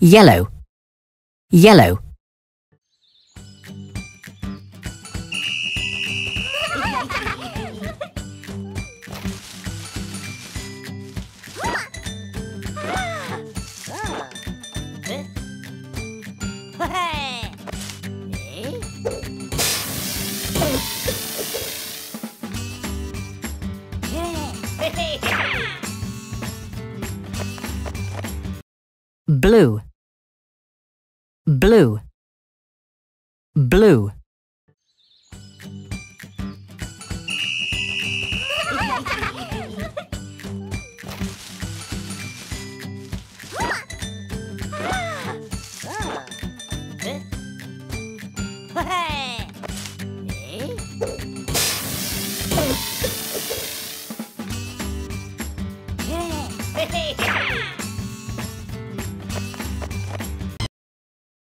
Yellow, yellow. Blue, blue, blue.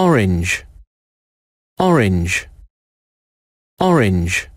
Orange, orange, orange.